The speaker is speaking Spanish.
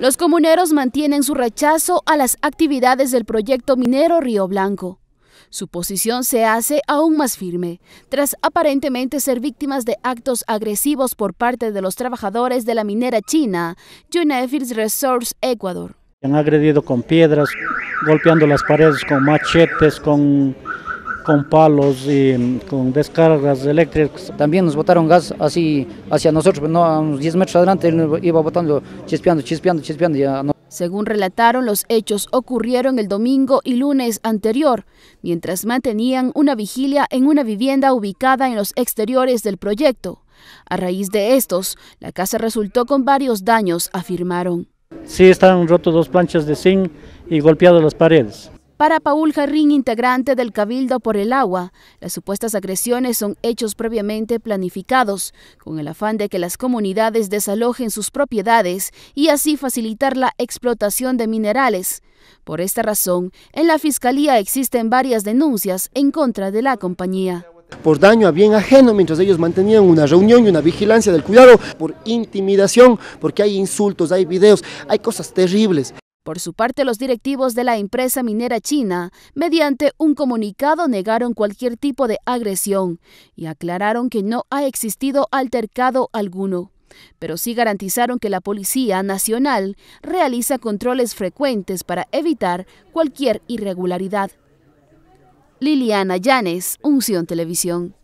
Los comuneros mantienen su rechazo a las actividades del proyecto minero Río Blanco. Su posición se hace aún más firme, tras aparentemente ser víctimas de actos agresivos por parte de los trabajadores de la minera china, Junefield Resource Ecuador. Han agredido con piedras, golpeando las paredes con machetes, con palos y con descargas eléctricas. También nos botaron gas así hacia nosotros, no, a unos 10 metros adelante, él iba botando, chispeando. Según relataron, los hechos ocurrieron el domingo y lunes anterior, mientras mantenían una vigilia en una vivienda ubicada en los exteriores del proyecto. A raíz de estos, la casa resultó con varios daños, afirmaron. Sí, estaban rotos dos planchas de zinc y golpeadas las paredes. Para Paul Jarrín, integrante del Cabildo por el Agua, las supuestas agresiones son hechos previamente planificados, con el afán de que las comunidades desalojen sus propiedades y así facilitar la explotación de minerales. Por esta razón, en la Fiscalía existen varias denuncias en contra de la compañía. Por daño a bien ajeno mientras ellos mantenían una reunión y una vigilancia del cuidado, por intimidación, porque hay insultos, hay videos, hay cosas terribles. Por su parte, los directivos de la empresa minera china, mediante un comunicado, negaron cualquier tipo de agresión y aclararon que no ha existido altercado alguno, pero sí garantizaron que la Policía Nacional realiza controles frecuentes para evitar cualquier irregularidad. Liliana Yanes, Unsión Televisión.